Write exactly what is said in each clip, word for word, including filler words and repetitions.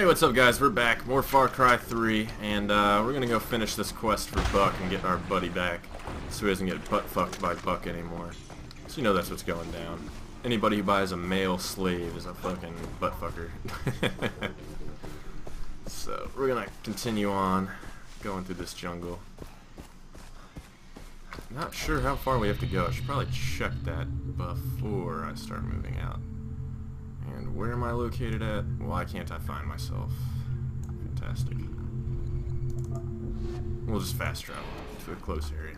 Hey, what's up guys? We're back. More Far Cry three, and uh, we're gonna go finish this quest for Buck and get our buddy back so he doesn't get butt-fucked by Buck anymore. So you know that's what's going down. Anybody who buys a male slave is a fucking butt-fucker. So, we're gonna continue on going through this jungle. Not sure how far we have to go. I should probably check that before I start moving out. And where am I located at? Why can't I find myself? Fantastic. We'll just fast travel to a close area.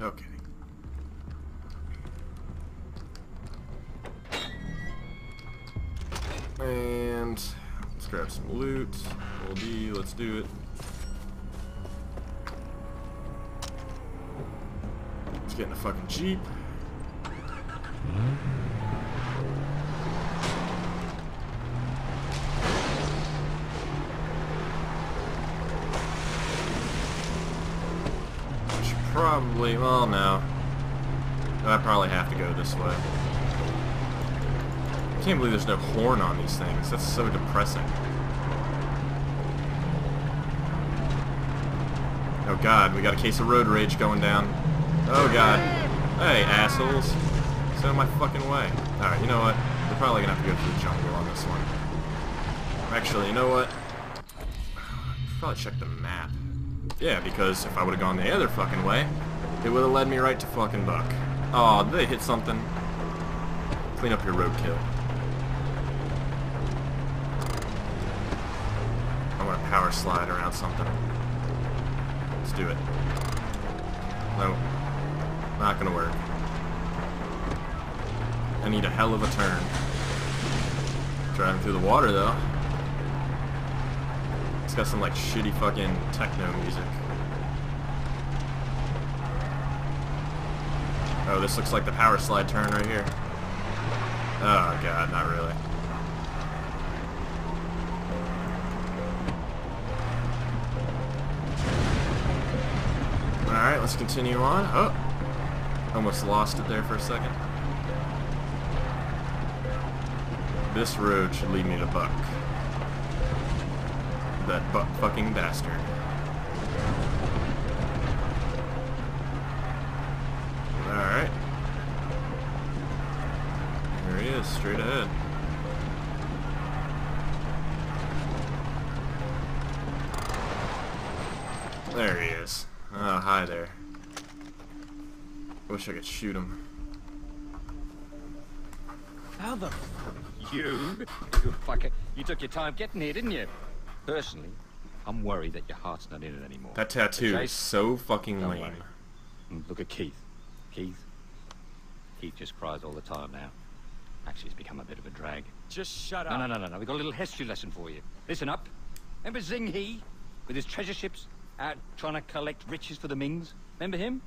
Okay. And let's grab some loot. L D, let's do it. Let's get in a fucking Jeep. I should probably, well, no. I probably have to go this way. I can't believe there's no horn on these things. That's so depressing. Oh god, we got a case of road rage going down. Oh god. Hey, assholes. It's out of my fucking way. Alright, you know what? We're probably gonna have to go through the jungle on this one. Actually, you know what? I'll probably check the map. Yeah, because if I would've gone the other fucking way, it would've led me right to fucking Buck. Aw, did they hit something? Clean up your roadkill. I'm gonna power slide around something. Let's do it. No. Not gonna work. I need a hell of a turn. Driving through the water though. It's got some like shitty fucking techno music. Oh, this looks like the power slide turn right here. Oh god, not really. Alright, let's continue on. Oh! Almost lost it there for a second. This road should lead me to Buck. That Buck fucking bastard. Alright. There he is, straight ahead. There he is. Oh, hi there. Wish I could shoot him. How the fuck? You? You fucker. You took your time getting here, didn't you? Personally, I'm worried that your heart's not in it anymore. That tattoo is so fucking lame. Look at Keith. Keith? Keith just cries all the time now. Actually, he's become a bit of a drag. Just shut up. No, no, no, no, no. We've got a little history lesson for you. Listen up. Remember Zheng He? With his treasure ships out trying to collect riches for the Mings? Remember him?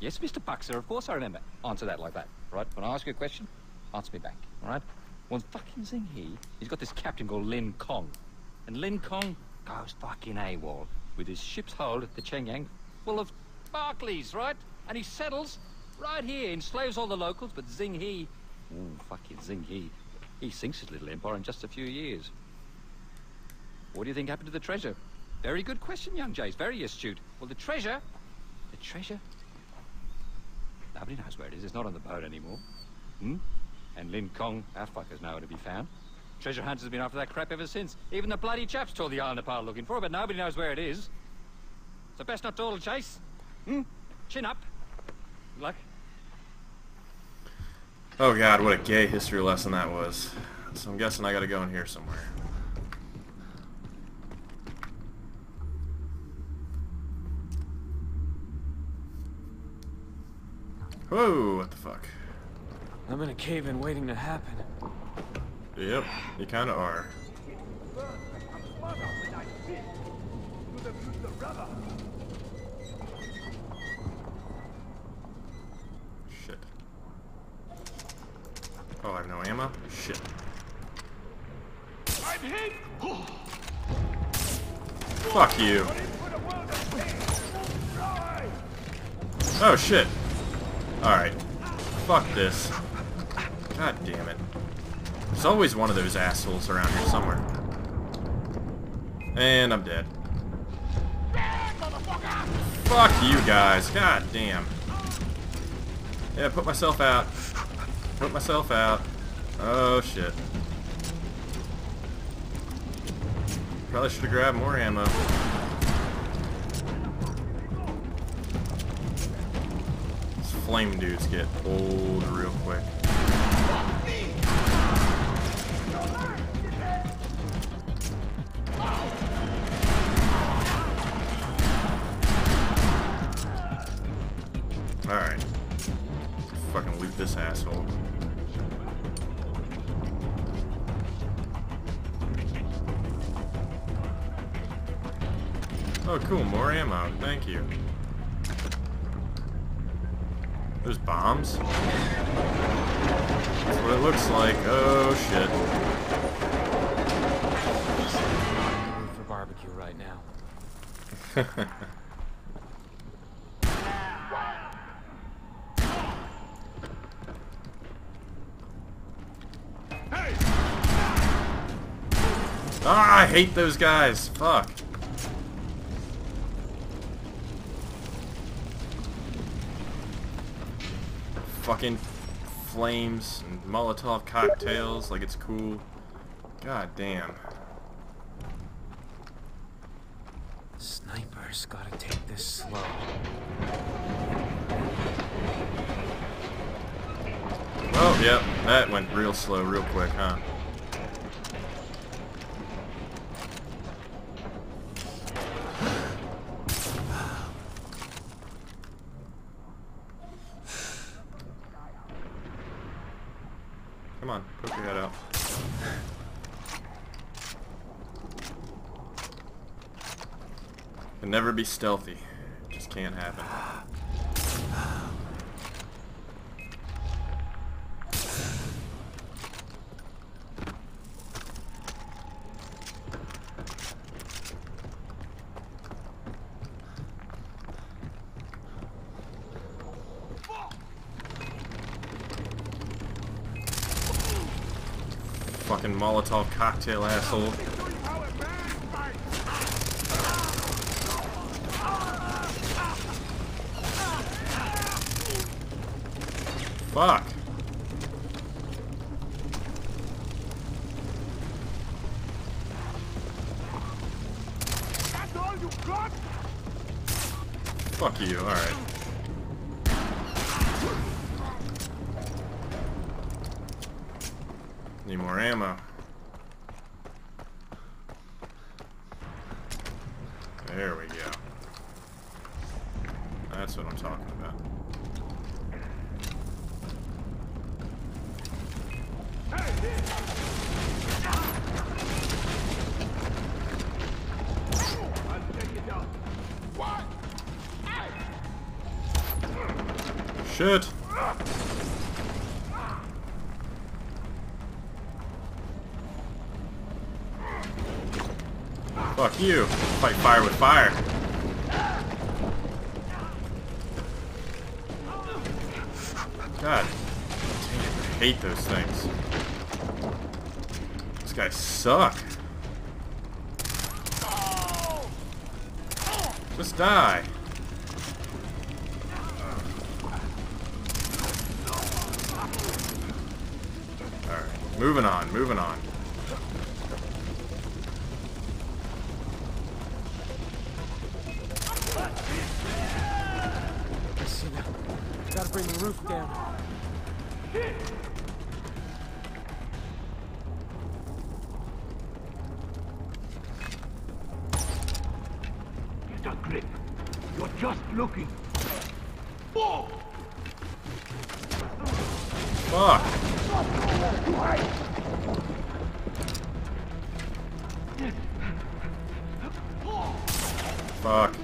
Yes, Mister Buck, sir, of course I remember. Answer that like that, right? When I ask you a question, answer me back, all right? One fucking thing here, he's got this captain called Lin Kong. And Lin Kong goes fucking AWOL with his ship's hold at the Chen Yang full of Barclays, right? And he settles right here, enslaves all the locals, but Zheng He, ooh, fucking Zheng He, he sinks his little empire in just a few years. What do you think happened to the treasure? Very good question, young Jay's, very astute. Well, the treasure, the treasure... Nobody knows where it is. It's not on the boat anymore. Hmm? And Lin Kong, our fuckers know where to be found. Treasure hunters have been after that crap ever since. Even the bloody chaps tore the island apart looking for it, but nobody knows where it is. So best not dawdle, Chase. Hmm? Chin up. Good luck. Oh god, what a gay history lesson that was. So I'm guessing I gotta go in here somewhere. Whoa, what the fuck? I'm in a cave-in waiting to happen. Yep, you kinda are. Shit. Oh, I have no ammo? Shit. I'm hit! Fuck you. Oh shit. Alright. Fuck this. God damn it. There's always one of those assholes around here somewhere. And I'm dead. Fuck you guys. God damn. Yeah, put myself out. Put myself out. Oh shit. Probably should have grabbed more ammo. These flame dudes get old real quick. Alright. Fucking loot this asshole. Oh cool, more ammo, thank you. There's bombs? That's what it looks like. Oh shit. Food for barbecue right now. Ah, I hate those guys. Fuck. Fucking flames and Molotov cocktails like it's cool. God damn. Snipers gotta take this slow. Well, yep, that went real slow real quick, huh? Come on, poke your head out. Can never be stealthy. It just can't happen. Fucking Molotov cocktail asshole. Fuck. That's all you got? Fuck you, alright. Need more ammo. There we go. That's what I'm talking about. Shit! Fuck you. Fight fire with fire. God. Damn, I hate those things. These guys suck. Just die. Alright, moving on, moving on. Bring the roof down. Mister Grip, you're just looking. Whoa! Fuck. Fuck.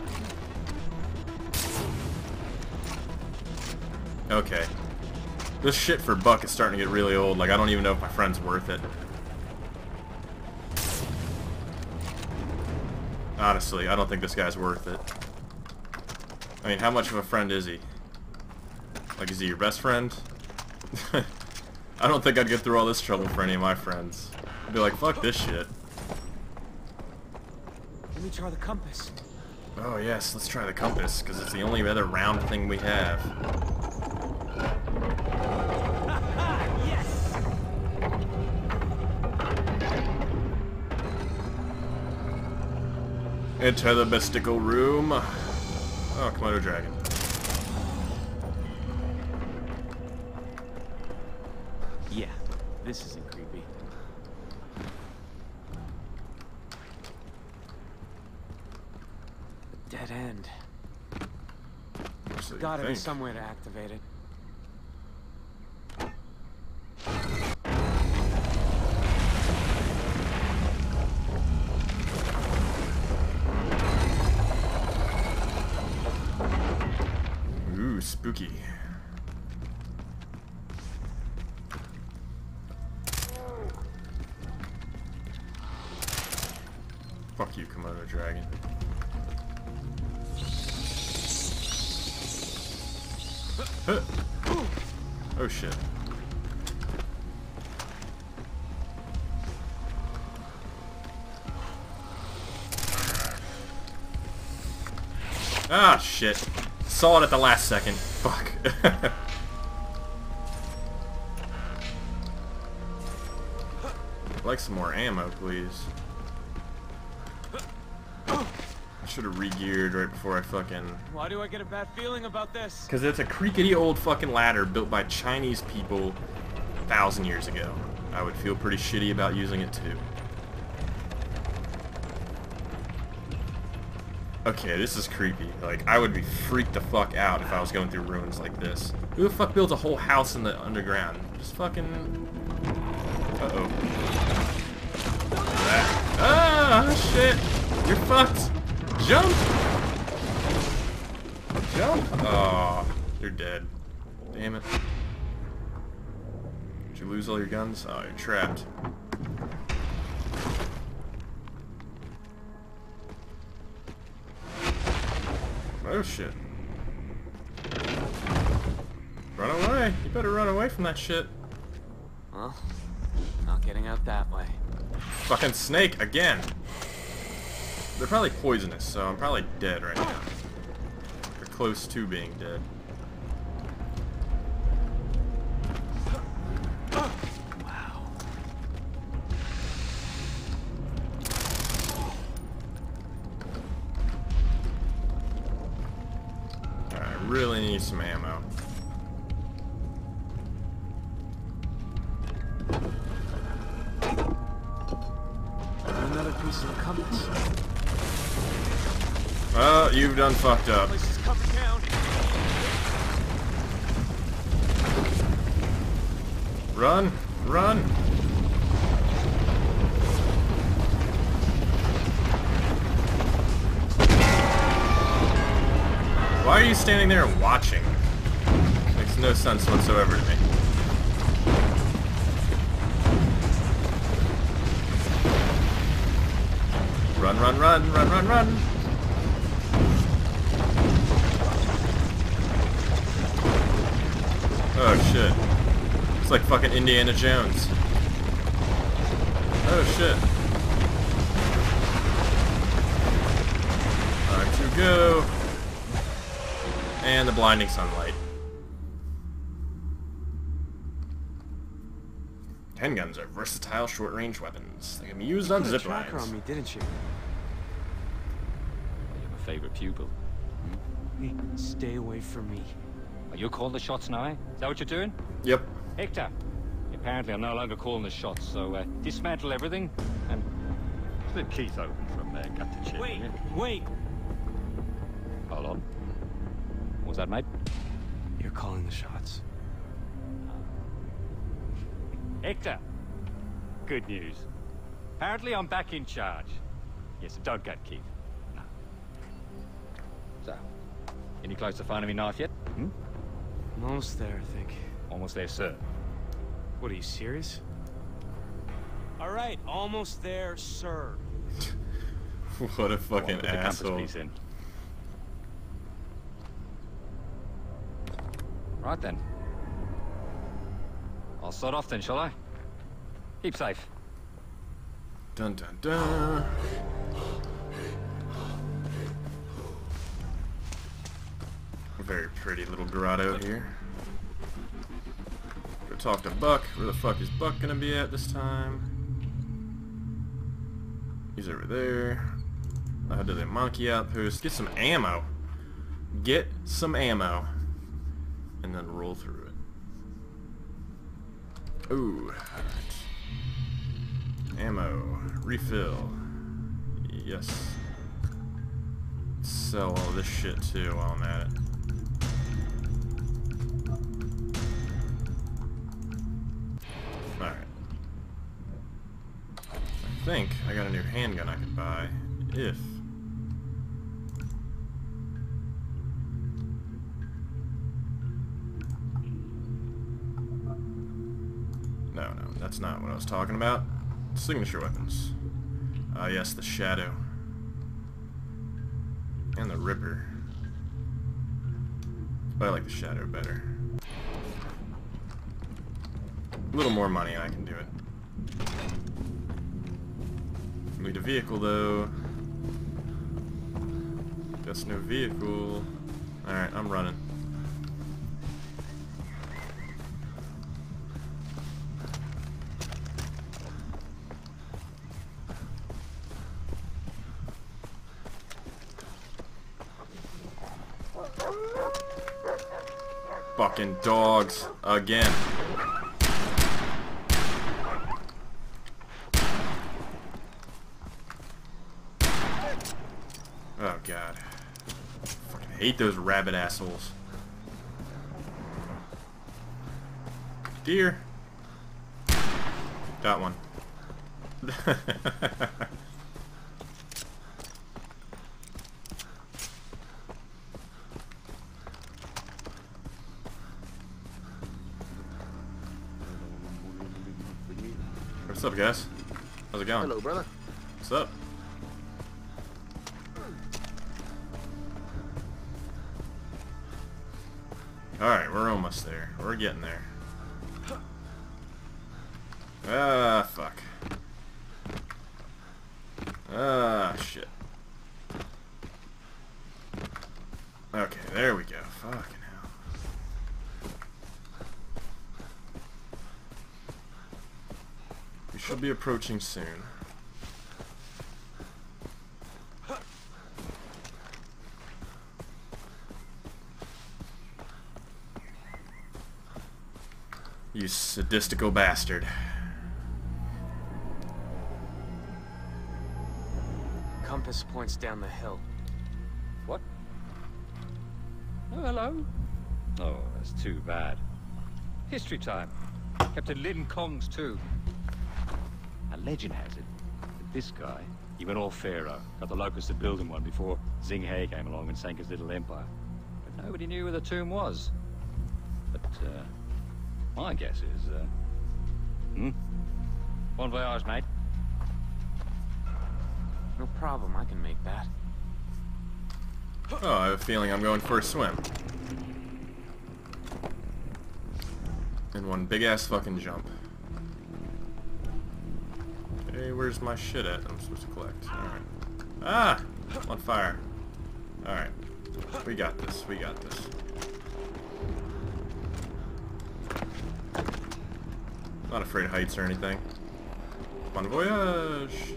Okay. This shit for Buck is starting to get really old. Like, I don't even know if my friend's worth it. Honestly, I don't think this guy's worth it. I mean, how much of a friend is he? Like, is he your best friend? I don't think I'd get through all this trouble for any of my friends. I'd be like, fuck this shit. Let me try the compass. Oh yes, let's try the compass, because it's the only other round thing we have. Yes! Enter the mystical room. Oh, Komodo Dragon. Yeah, this isn't creepy. A dead end. There's gotta be somewhere to activate it. Ooh, spooky. Fuck you, Komodo Dragon. Huh. Oh shit. Ah shit. Saw it at the last second. Fuck. I'd like some more ammo, please. Should have re-geared right before I fucking... Why do I get a bad feeling about this? Because it's a creaky old fucking ladder built by Chinese people a thousand years ago. I would feel pretty shitty about using it too. Okay, this is creepy. Like, I would be freaked the fuck out if I was going through ruins like this. Who the fuck builds a whole house in the underground? Just fucking... Uh-oh. Ah, shit! You're fucked! Jump! Jump! Oh, you're dead. Damn it. Did you lose all your guns? Oh, you're trapped. Oh shit. Run away! You better run away from that shit. Well, not getting out that way. Fucking snake again! They're probably poisonous, so I'm probably dead right now. They're close to being dead. Wow. Alright, I really need some ammo. Another piece of the compass. Well, you've done fucked up. Run! Run! Why are you standing there and watching? Makes no sense whatsoever to me. Run, run, run, run, run, run! Oh shit. It's like fucking Indiana Jones. Oh shit. Time to go. And the blinding sunlight. Handguns are versatile short-range weapons. They can be used on zip lines. You put a tracker on me, didn't you? Well, you're my favorite pupil. Stay away from me. Are you calling the shots now, eh? Is that what you're doing? Yep. Hector, apparently I'm no longer calling the shots, so uh, dismantle everything and split Keith open from uh, gut to chin. Wait, wait! Hold on. What was that, mate? You're calling the shots. Hector, good news. Apparently I'm back in charge. Yes, don't gut Keith. No. So, any close to finding me knife yet? Hmm? Almost there, I think. Almost there, sir. What, are you serious? All right, almost there, sir. What a fucking asshole. In. Right then. I'll start off then, shall I? Keep safe. Dun dun dun. A very pretty little grotto here. Go talk to Buck. Where the fuck is Buck gonna be at this time? He's over there. How do they monkey outpost? Get some ammo. Get some ammo. And then roll through it. Ooh. Ammo. Refill. Yes. Sell all this shit too while I'm at it. Alright. I think I got a new handgun I could buy. If. No, no, that's not what I was talking about. Signature weapons. Ah, uh, yes, the Shadow. And the Ripper. But I like the Shadow better. A little more money, I can do it. Need a vehicle, though. Guess no vehicle. Alright, I'm running. Fucking dogs again. Oh god. Fucking hate those rabbit assholes. Deer. Got one. What's up, guys? How's it going? Hello, brother. What's up? Alright, we're almost there. We're getting there. Ah, fuck. Ah, shit. Okay, there we go. Fucking hell. We should be approaching soon. You sadistical bastard. Compass points down the hill. What? Oh, hello. Oh, that's too bad. History time. Captain Lin Kong's too. A legend has it that this guy, he went all pharaoh, got the locusts to building one before Zheng He came along and sank his little empire. But nobody knew where the tomb was. But, uh... my guess is, uh... hmm? Bon voyage, mate. No problem, I can make that. Oh, I have a feeling I'm going for a swim. And one big-ass fucking jump. Hey, where's my shit at that I'm supposed to collect? Alright. Ah! On fire. Alright. We got this, we got this. Not afraid of heights or anything. Bon voyage!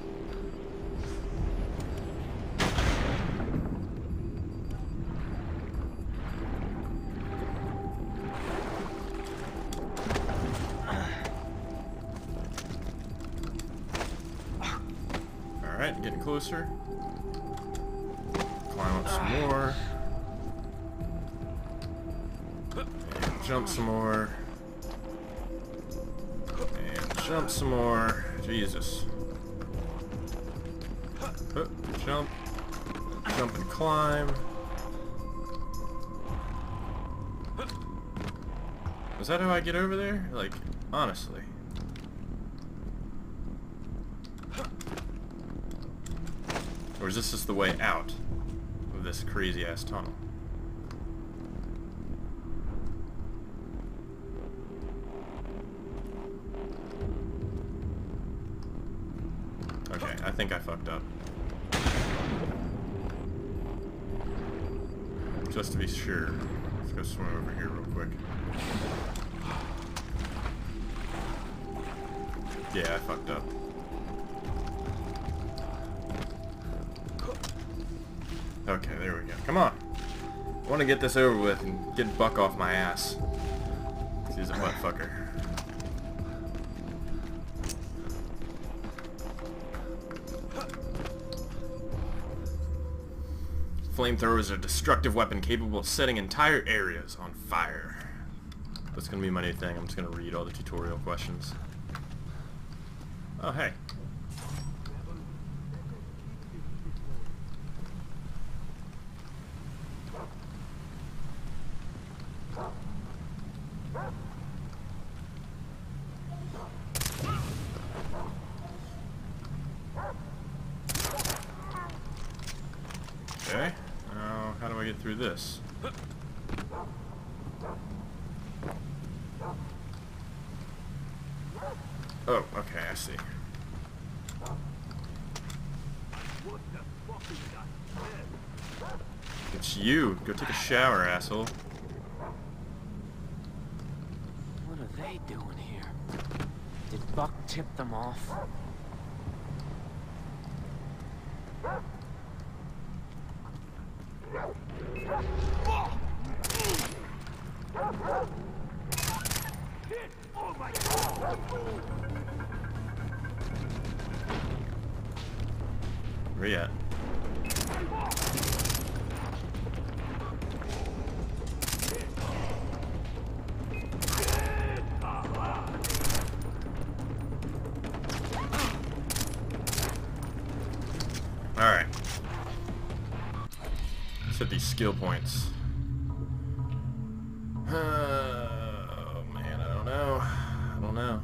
Alright, getting closer. Climb up some more. And jump some more. Jump some more. Jesus. Oh, jump. Jump and climb. Is that how I get over there? Like, honestly. Or is this just the way out of this crazy ass tunnel? think I fucked up. Just to be sure. Let's go swim over here real quick. Yeah, I fucked up. Okay, there we go. Come on. I want to get this over with and get Buck off my ass. He's a butt fucker. Flamethrowers are a destructive weapon capable of setting entire areas on fire. That's going to be my new thing. I'm just going to read all the tutorial questions. Oh, hey. Okay. Now, how do I get through this? Oh, okay, I see. It's you. Go take a shower, asshole. What are they doing here? Did Buck tip them off? Where you at? Alright. Let's hit these skill points. Oh man, I don't know. I don't know.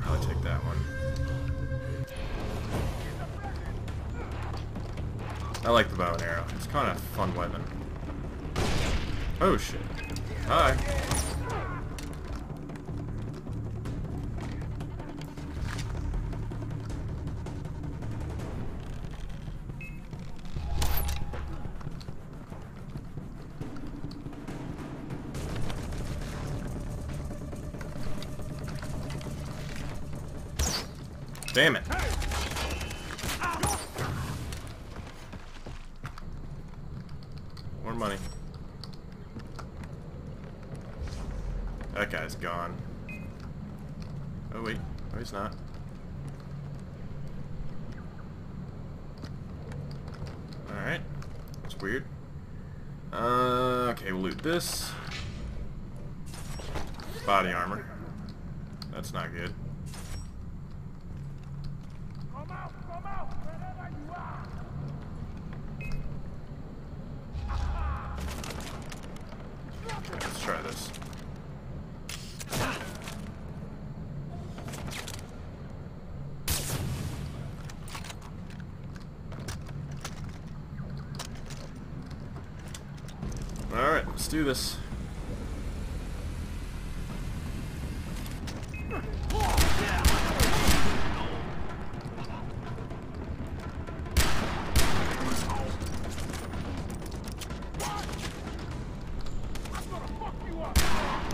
I like the bow and arrow. It's kind of a fun weapon. Oh shit. Hi. Damn it. Money. That guy's gone. Oh wait, no he's not. Alright, that's weird. Uh, okay, we'll loot this. Body armor. That's not good. Try this. Alright, let's do this.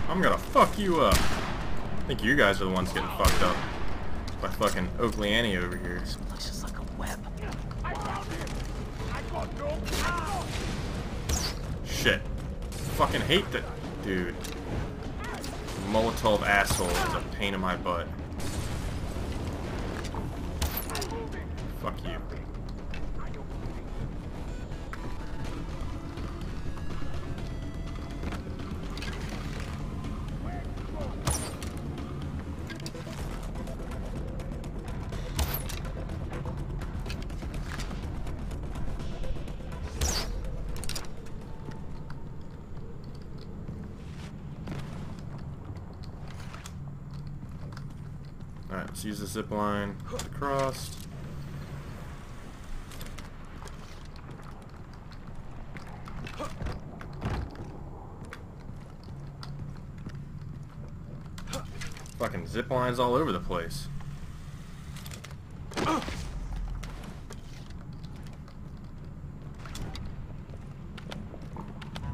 I'm gonna fuck you up. I think you guys are the ones getting fucked up by fucking Oakley Annie over here. This place is like a web. I found him. I got no cow. Shit. Fucking hate that dude. The Molotov asshole is a pain in my butt. Fuck you. Alright, let's use the zip line across. Fucking zip lines all over the place. Oh.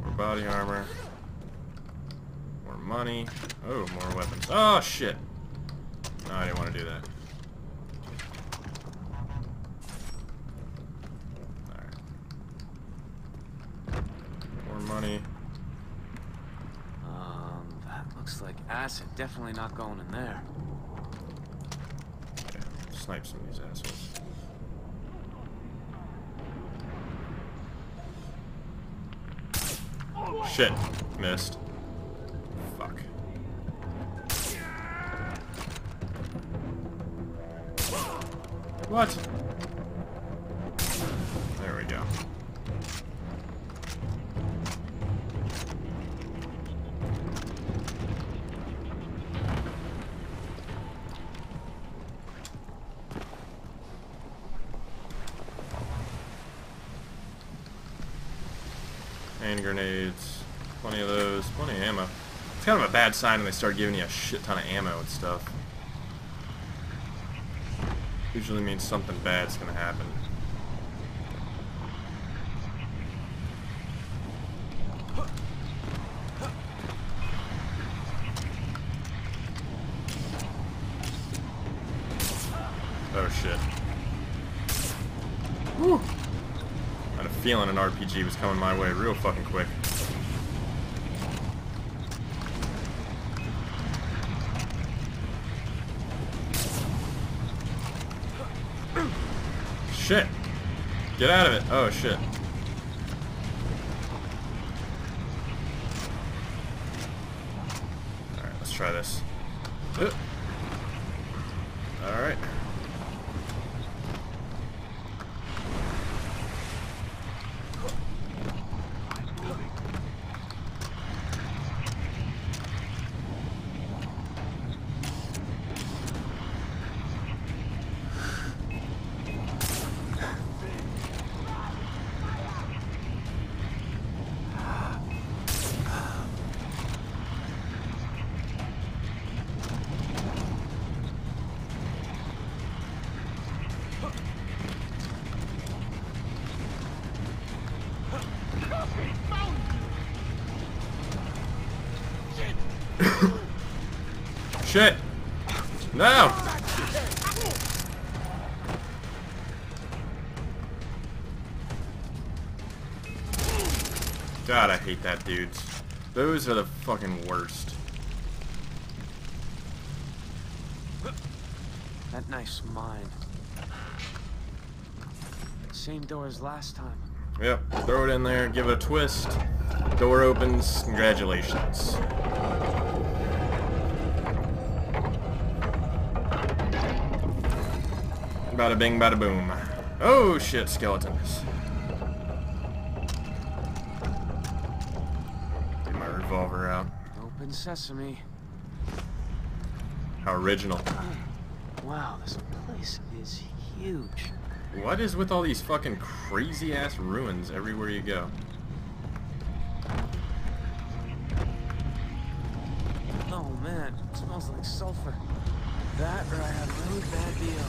More body armor. More money. Oh, more weapons. Oh, shit. No, I didn't want to do that. Alright. More money. Um, that looks like acid. Definitely not going in there. Yeah, snipe some of these assholes. Oh, shit. Missed. Fuck. What? There we go. Hand grenades. Plenty of those. Plenty of ammo. It's kind of a bad sign when they start giving you a shit ton of ammo and stuff. Usually means something bad's gonna happen. Oh shit. Whew. I had a feeling an R P G was coming my way real fucking quick. Shit! Get out of it! Oh shit. Alright, let's try this. Alright. Shit! No! God, I hate that, dudes. Those are the fucking worst. That knife's mine. Same door as last time. Yep. Throw it in there, give it a twist. Door opens. Congratulations. Bada bing, bada boom. Oh shit, skeletons. Get my revolver out. Open sesame. How original. Wow, this place is huge. What is with all these fucking crazy ass ruins everywhere you go? Oh man, it smells like sulfur. That or I had a really bad deal.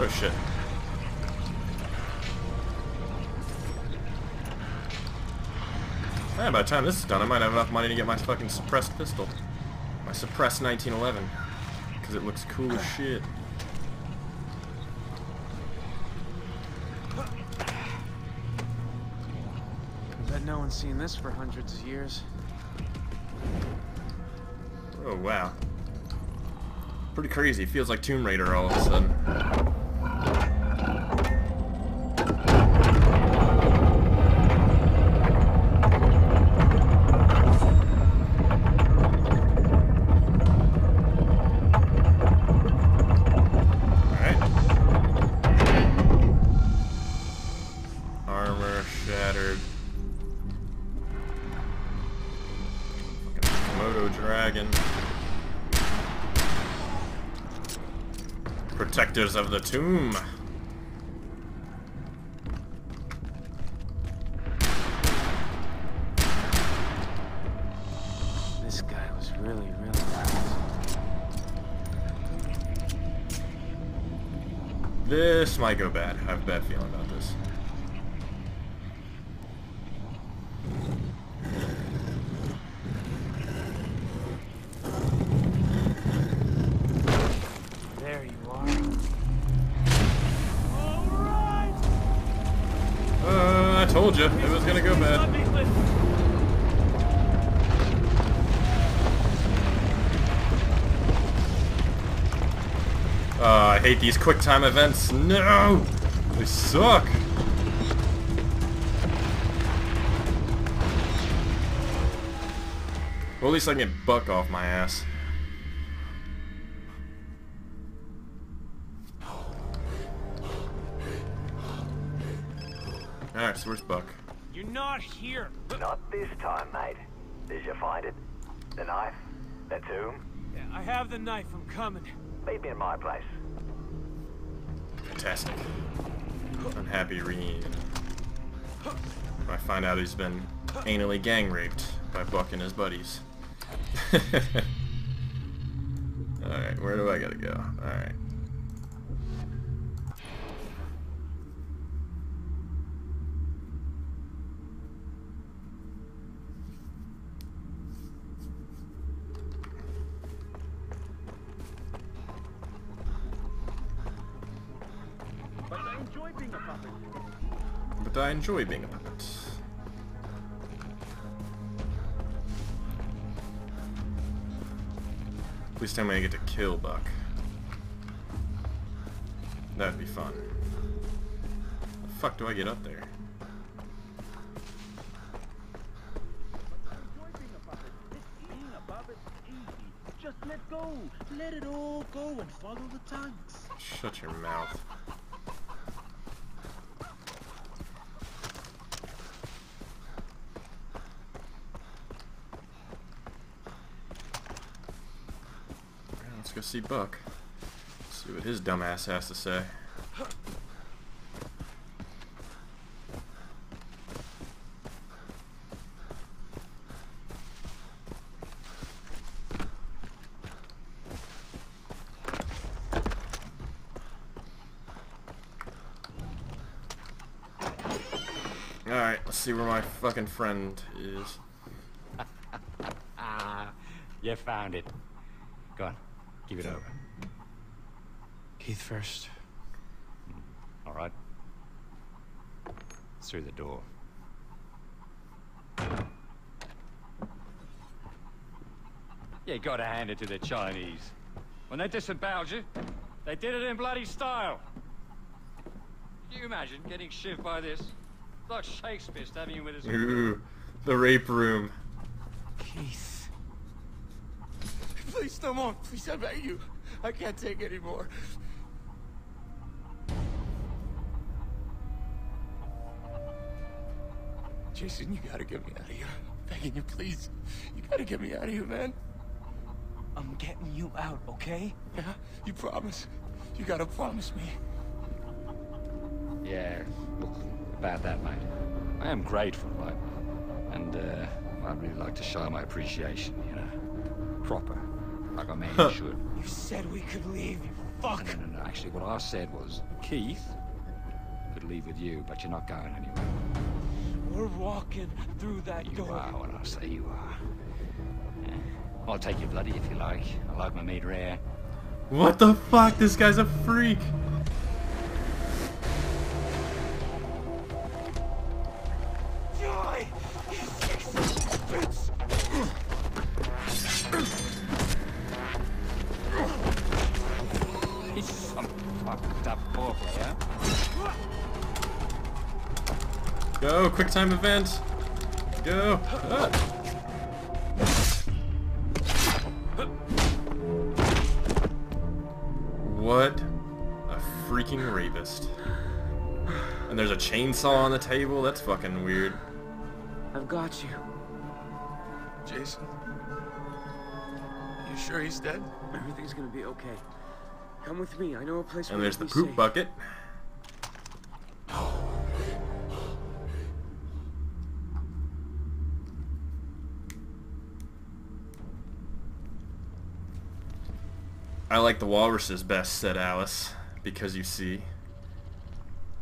Oh shit. Man, by the time this is done, I might have enough money to get my fucking suppressed pistol. My suppressed nineteen eleven. Because it looks cool as shit. I bet no one's seen this for hundreds of years. Oh wow. Pretty crazy. Feels like Tomb Raider all of a sudden. Komodo Dragon. protectors of the tomb. This guy was really, really bad. This might go bad. I have a bad feeling about this. It was gonna go bad. Oh, I hate these quick time events. No! They suck! Well, at least I can get Buck off my ass. Alright, so where's Buck? You're not here! Not this time, mate. Did you find it? The knife? The tomb? Yeah, I have the knife. I'm coming. Leave me in my place. Fantastic. Unhappy reunion. I find out he's been anally gang raped by Buck and his buddies. Alright, where do I gotta go? Alright. I enjoy being a puppet. At least I'm gonna get to kill Buck. That'd be fun. The fuck do I get up there? Just let go. Let it all go and follow the tanks. Shut your mouth. Go see Buck. Let's see what his dumbass has to say. Alright, let's see where my fucking friend is. You found it. Go on. Give it over. Keith first. All right. It's through the door. You gotta hand it to the Chinese. When they disemboweled you, they did it in bloody style. Can you imagine getting shivved by this? It's like Shakespeare stabbing you with his... Ooh, the rape room. Keith. Please, no more. Please, I beg you. I can't take any more. Jason, you gotta get me out of here. I'm begging you, please. You gotta get me out of here, man. I'm getting you out, okay? Yeah? You promise? You gotta promise me. Yeah, look, about that, mate. I am grateful, right? And, uh, I'd really like to show my appreciation, you know? Proper. Like a man huh. should. You said we could leave, you fuck! No, no, no, actually what I said was, Keith could leave with you, but you're not going anywhere. We're walking through that you door. You are what I say you are. Yeah. I'll take you bloody if you like. I like my meat rare. What the fuck? This guy's a freak! Die! You sexist bitch! Go, quick time event. Go. Ah. What a freaking rapist. And there's a chainsaw on the table. That's fucking weird. I've got you. Jason. You sure he's dead? Everything's gonna be okay. Come with me. I know a place. And there's the poop bucket. I like the walruses best, said Alice, because you see,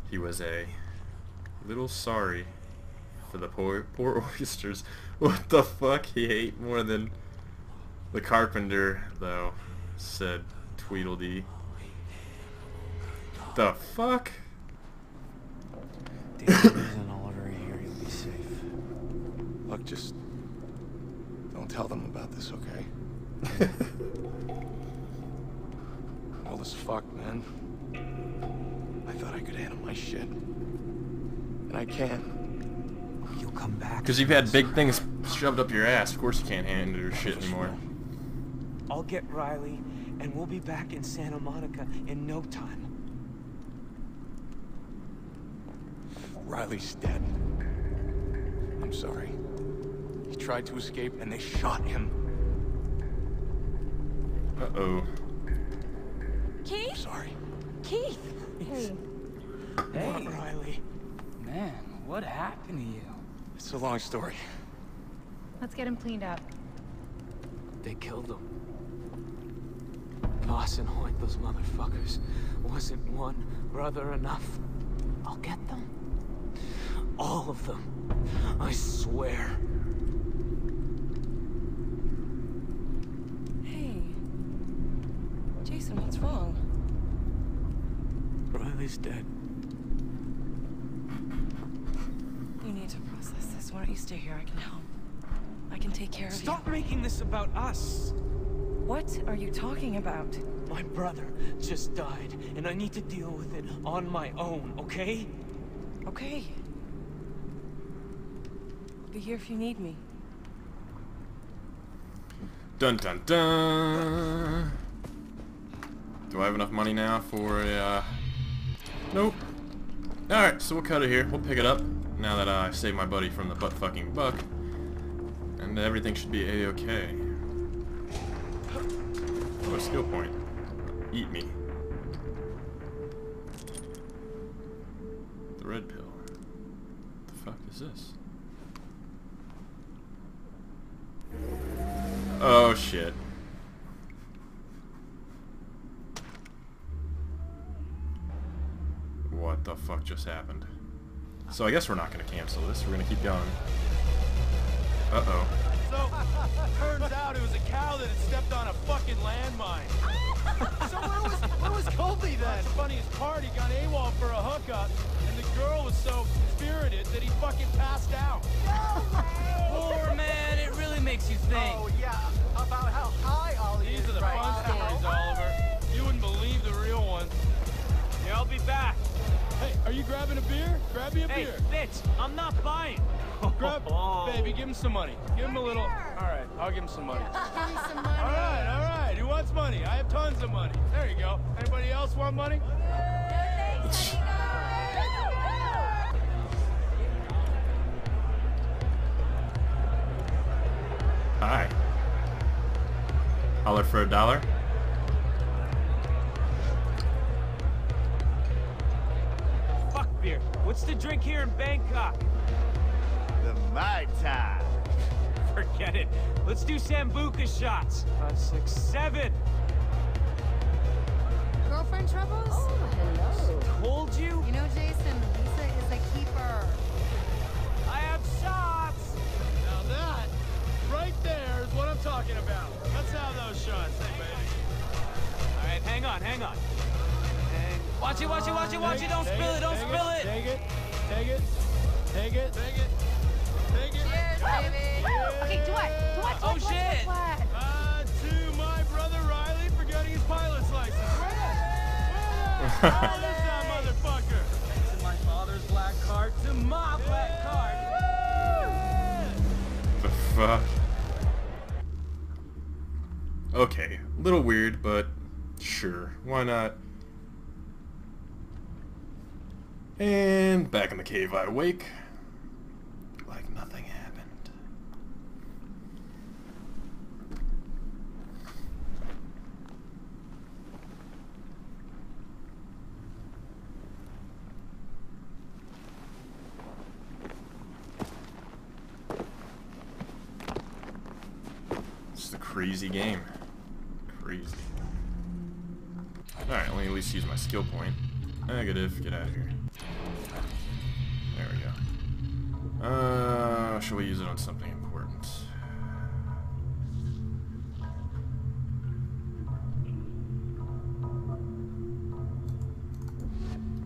he was a little sorry for the poor, poor oysters. What the fuck? He ate more than the carpenter, though, said Tweedledee. The fuck? Damn, Oliver, here you'll be safe. Look, just don't tell them about this, okay? All this fuck, man. I thought I could handle my shit, and I can't. You'll come back. Because you've had big things shoved up your ass. Of course you can't handle your shit anymore. I'll get Riley, and we'll be back in Santa Monica in no time. Riley's dead. I'm sorry. He tried to escape, and they shot him. Uh-oh. Keith? I'm sorry. Keith! Hey. Hey, Riley. Man, what happened to you? It's a long story. Let's get him cleaned up. They killed him. Boss and Hoyt, those motherfuckers. Wasn't one brother enough? I'll get them. All of them. I swear. Hey. Jason, what's wrong? Riley's dead. You need to process this. Why don't you stay here? I can help. I can take care of you. Stop making this about us! What are you talking about? My brother just died, and I need to deal with it on my own, okay? Okay. I'll be here if you need me. Dun dun dun! Do I have enough money now for a, uh... nope. Alright, so we'll cut it here. We'll pick it up now that uh, I saved my buddy from the butt-fucking buck. And everything should be a-okay. Oh, a skill point. Eat me. The red pill. What the fuck is this? Oh, shit. What the fuck just happened? So I guess we're not going to cancel this. We're going to keep going. Uh-oh. So, turns out it was a cow that had stepped on a fucking landmine. So where was, where was Colby then? That's the funniest part. He got AWOL for a hookup, and the girl was so spirited that he fucking passed out. Poor man, it really makes you think. Oh, yeah, about how high Ollie These is are the right fun now. Stories, Oliver. You wouldn't believe the real ones. Yeah, I'll be back. Hey, are you grabbing a beer? Grab me a hey, beer. Hey, bitch, I'm not buying. Grab, oh. Baby, give him some money. Give him a little. All right, I'll give him some money. Yeah, give me some money. All right, all right. Who wants money? I have tons of money. There you go. Anybody else want money? No thanks, honey, no. Hi. Holler for a dollar. Fuck beer. What's the drink here in Bangkok? The Mai Tai. Forget it. Let's do Sambuca shots. Five, six, seven. Girlfriend troubles? Oh, hello. Told you. You know, Jason, Lisa is a keeper. I have shots. Now that, right there is what I'm talking about. Let's have those shots, hey, baby. All right, hang on, hang on. Hang watch it, watch it, watch it, watch it. Don't spill it, don't spill it. Take it, take it, take it, take it. Take it. Cheers, baby. Yeah. Okay, do what? Do what? Do what? Oh, what, shit. What, what, what? Uh, to my brother Riley for getting his pilot's license. Where the hell is that motherfucker? Thanks to my father's black card, to my yeah. black card. The fuck? Okay, a little weird, but sure. Why not? And back in the cave I wake. Nothing happened. a crazy game. Crazy. Alright, let me at least use my skill point. Negative, get out of here. There we go. Uh, should we use it on something important?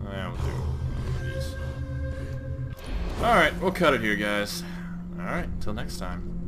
Yeah, we'll do one of these. Alright, we'll cut it here, guys. Alright, until next time.